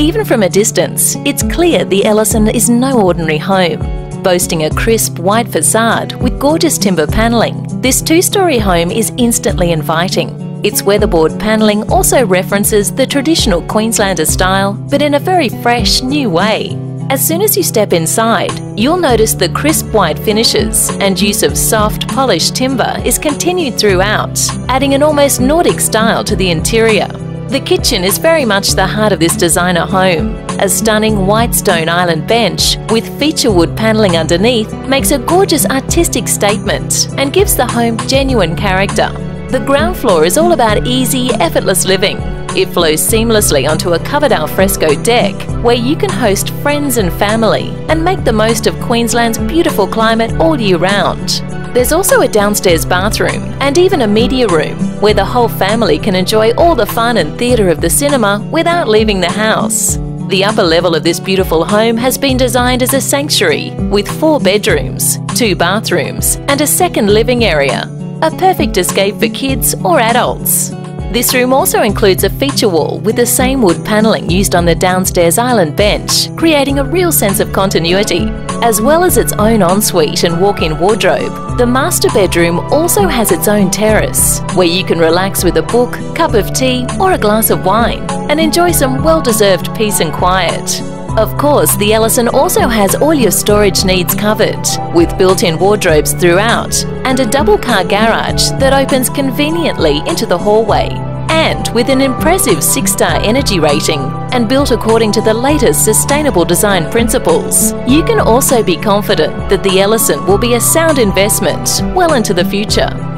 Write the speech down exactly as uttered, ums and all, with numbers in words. Even from a distance, it's clear the Ellison is no ordinary home. Boasting a crisp white facade with gorgeous timber panelling, this two-storey home is instantly inviting. Its weatherboard panelling also references the traditional Queenslander style, but in a very fresh, new way. As soon as you step inside, you'll notice the crisp white finishes, and use of soft, polished timber is continued throughout, adding an almost Nordic style to the interior. The kitchen is very much the heart of this designer home. A stunning white stone island bench with feature wood panelling underneath makes a gorgeous artistic statement and gives the home genuine character. The ground floor is all about easy, effortless living. It flows seamlessly onto a covered alfresco deck where you can host friends and family and make the most of Queensland's beautiful climate all year round. There's also a downstairs bathroom and even a media room where the whole family can enjoy all the fun and theatre of the cinema without leaving the house. The upper level of this beautiful home has been designed as a sanctuary with four bedrooms, two bathrooms and a second living area. A perfect escape for kids or adults. This room also includes a feature wall with the same wood panelling used on the downstairs island bench, creating a real sense of continuity. As well as its own ensuite and walk-in wardrobe, the master bedroom also has its own terrace, where you can relax with a book, cup of tea or a glass of wine, and enjoy some well-deserved peace and quiet. Of course, the Ellison also has all your storage needs covered, with built-in wardrobes throughout and a double-car garage that opens conveniently into the hallway. And with an impressive six-star energy rating and built according to the latest sustainable design principles, you can also be confident that the Ellison will be a sound investment well into the future.